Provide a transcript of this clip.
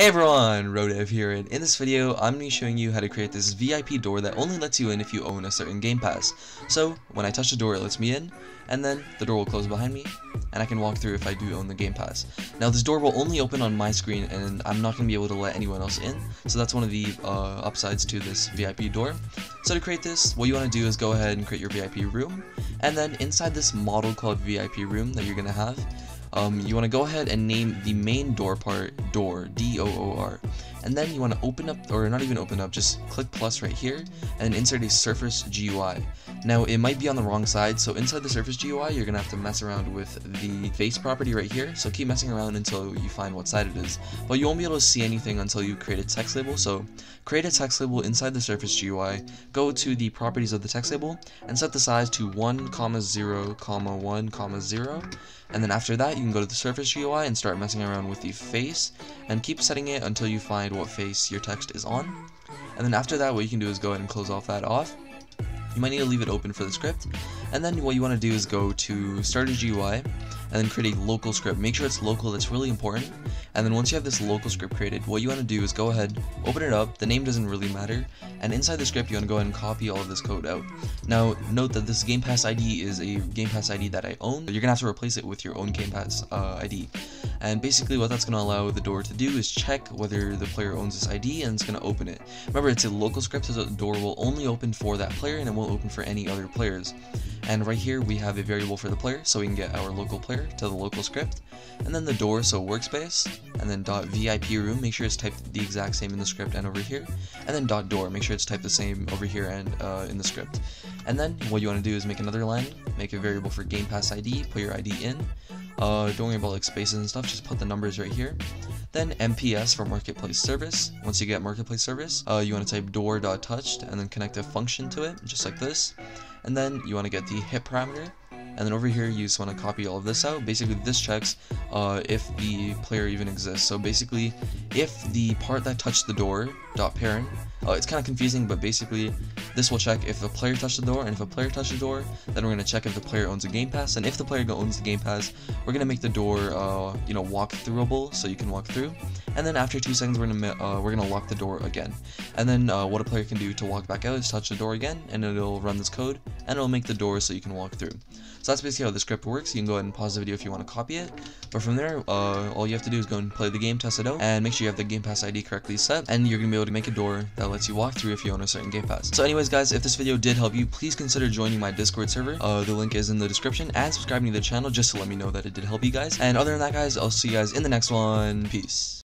Hey everyone, Rodev here, and in this video I'm going to be showing you how to create this VIP door that only lets you in if you own a certain game pass. So when I touch the door it lets me in, and then the door will close behind me and I can walk through if I do own the game pass. Now this door will only open on my screen and I'm not going to be able to let anyone else in, so that's one of the upsides to this VIP door. So to create this, what you want to do is go ahead and create your VIP room, and then inside this model called VIP room that you're going to have, you want to go ahead and name the main door part door, D-O-O-R, and then you want to open up, or not even open up, just click plus right here and insert a Surface GUI. Now it might be on the wrong side, so inside the Surface GUI you're going to have to mess around with the face property right here, so keep messing around until you find what side it is, but you won't be able to see anything until you create a text label. So create a text label inside the Surface GUI, go to the properties of the text label and set the size to 1,0,1,0, and then after that you can go to the Surface GUI and start messing around with the face and keep setting it until you find what face your text is on. And then after that what you can do is go ahead and close that off. You might need to leave it open for the script, and then what you want to do is go to Starter GUI and then create a local script. Make sure it's local, that's really important. And then once you have this local script created, what you want to do is go ahead, open it up, the name doesn't really matter, and inside the script you want to go ahead and copy all of this code out. Now note that this Game Pass ID is a Game Pass ID that I own, you're going to have to replace it with your own Game Pass ID. And basically what that's going to allow the door to do is check whether the player owns this ID and it's going to open it. Remember, it's a local script, so the door will only open for that player and it won't open for any other players. And right here we have a variable for the player, so we can get our local player to the local script, and then the door, so workspace, and then .VIP room, make sure it's typed the exact same in the script and over here, and then .door, make sure it's typed the same over here and in the script. And then what you want to do is make another line, make a variable for Game Pass ID, put your ID in. Don't worry about like spaces and stuff, just put the numbers right here. Then MPS for Marketplace Service. Once you get Marketplace Service, you want to type door.touched and then connect a function to it, just like this. And then you want to get the hit parameter. And then over here, you just want to copy all of this out. Basically, this checks if the player even exists. So basically, if the part that touched the door, .parent, it's kind of confusing, but basically, this will check if a player touched the door, and if a player touched the door, then we're going to check if the player owns a Game Pass, and if the player owns the Game Pass, we're going to make the door, you know, walk-throughable, so you can walk through, and then after 2 seconds, we're going to lock the door again. And then what a player can do to walk back out is touch the door again, and it'll run this code, and it'll make the door so you can walk through. So that's basically how the script works. You can go ahead and pause the video if you want to copy it, but from there, all you have to do is go and play the game, test it out, and make sure you have the Game Pass ID correctly set, and you're going to be able to make a door that lets you walk through if you own a certain Game Pass. So anyways guys, if this video did help you, please consider joining my Discord server, the link is in the description, and subscribing to the channel just to let me know that it did help you guys. And other than that guys, I'll see you guys in the next one. Peace.